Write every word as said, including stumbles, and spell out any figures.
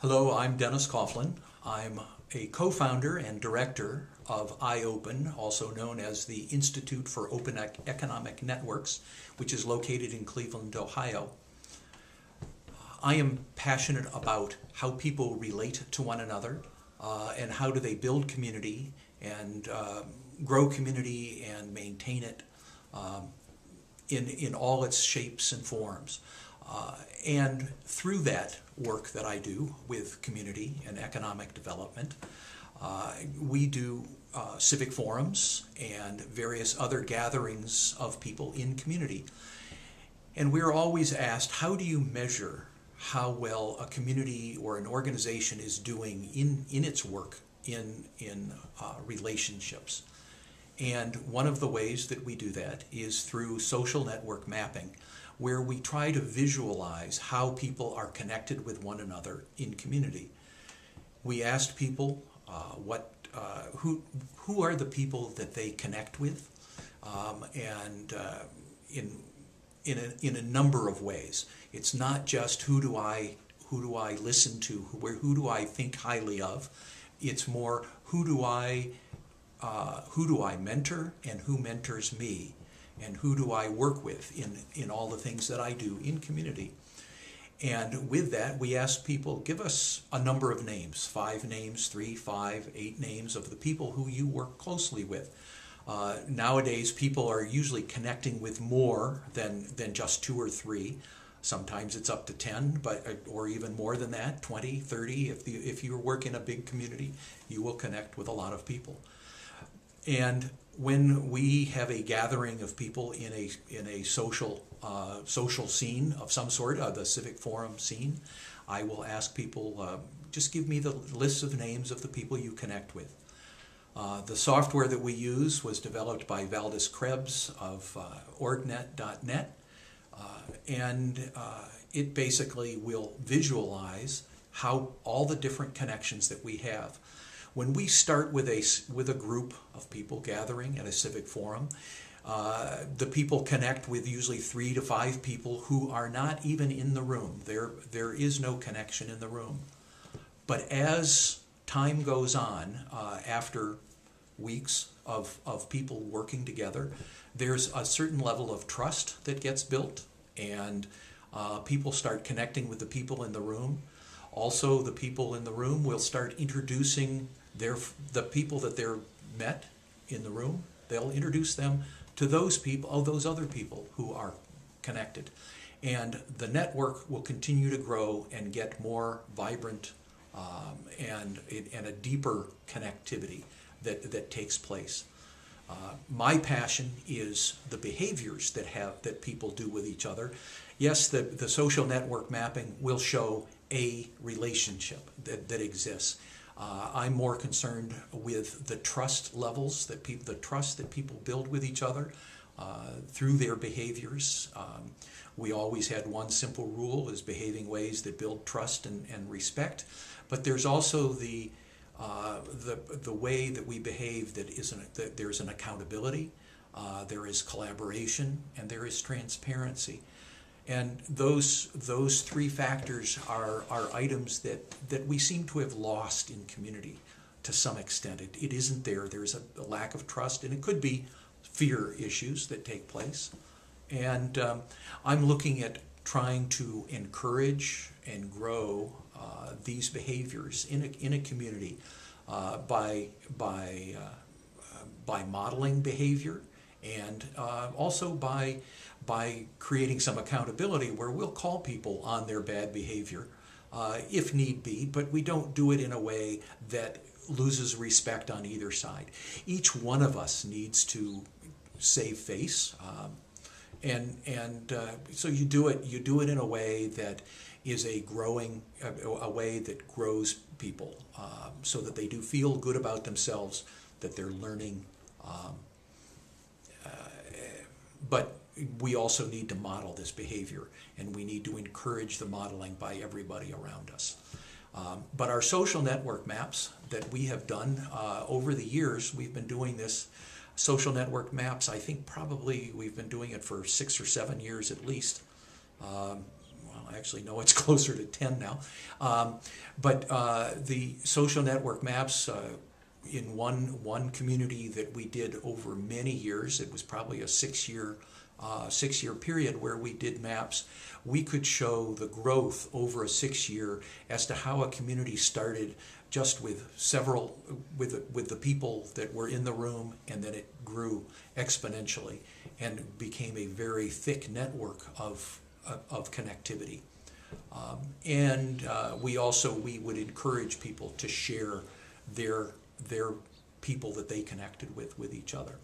Hello, I'm Dennis Coughlin. I'm a co-founder and director of iOpen, also known as the Institute for Open Economic Networks, which is located in Cleveland, Ohio. I am passionate about how people relate to one another uh, and how do they build community and uh, grow community and maintain it um, in, in all its shapes and forms. Uh, and through that work that I do with community and economic development, uh, we do uh, civic forums and various other gatherings of people in community. And we're always asked, how do you measure how well a community or an organization is doing in, in its work in, in uh, relationships? And one of the ways that we do that is through social network mapping, where we try to visualize how people are connected with one another in community. We asked people uh, what, uh, who, who are the people that they connect with, um, and uh, in, in, a, in a number of ways. It's not just who do I, who do I listen to, who, who do I think highly of. It's more who do I, uh, who do I mentor and who mentors me, and who do I work with in, in all the things that I do in community. And with that, we asked people, give us a number of names, five names, three, five, eight names of the people who you work closely with. Uh, nowadays, people are usually connecting with more than, than just two or three. Sometimes it's up to ten, but or even more than that, twenty, thirty. If, the, if you work in a big community, you will connect with a lot of people. And when we have a gathering of people in a in a social uh, social scene of some sort, uh, the civic forum scene, I will ask people, uh, just give me the lists of names of the people you connect with. Uh, the software that we use was developed by Valdis Krebs of uh, orgnet dot net, uh, and uh, it basically will visualize how all the different connections that we have. When we start with a, with a group of people gathering at a civic forum, uh, the people connect with usually three to five people who are not even in the room. There, there is no connection in the room. But as time goes on, uh, after weeks of, of people working together, there's a certain level of trust that gets built, and uh, people start connecting with the people in the room. Also, the people in the room will start introducing their, the people that they're met in the room. They'll introduce them to those people, oh, those other people who are connected. And the network will continue to grow and get more vibrant um, and, and a deeper connectivity that, that takes place. Uh, my passion is the behaviors that, have, that people do with each other. Yes, the, the social network mapping will show a relationship that, that exists. Uh, I'm more concerned with the trust levels, that people, the trust that people build with each other uh, through their behaviors. Um, we always had one simple rule, is behaving ways that build trust and, and respect. But there's also the, uh, the, the way that we behave that, isn't, that there's an accountability, uh, there is collaboration, and there is transparency. And those, those three factors are, are items that, that we seem to have lost in community to some extent. It, it isn't there. There's a, a lack of trust, and it could be fear issues that take place. And um, I'm looking at trying to encourage and grow uh, these behaviors in a, in a community uh, by, by, uh, by modeling behavior, and uh, also by, by creating some accountability where we'll call people on their bad behavior uh, if need be, but we don't do it in a way that loses respect on either side. Each one of us needs to save face, um, and, and uh, so you do, it, you do it in a way that is a growing, a, a way that grows people um, so that they do feel good about themselves, that they're learning. Um, But we also need to model this behavior, and we need to encourage the modeling by everybody around us. Um, but our social network maps that we have done uh, over the years, we've been doing this social network maps, I think probably we've been doing it for six or seven years at least. Um, well, I actually know it's closer to ten now. Um, but uh, the social network maps, uh, in one, one community that we did over many years, it was probably a six-year uh, six-year period where we did maps, we could show the growth over a six-year as to how a community started just with several, with, with the people that were in the room, and then it grew exponentially and became a very thick network of, of, of connectivity. Um, and uh, we also, we would encourage people to share their their people that they connected with with each other.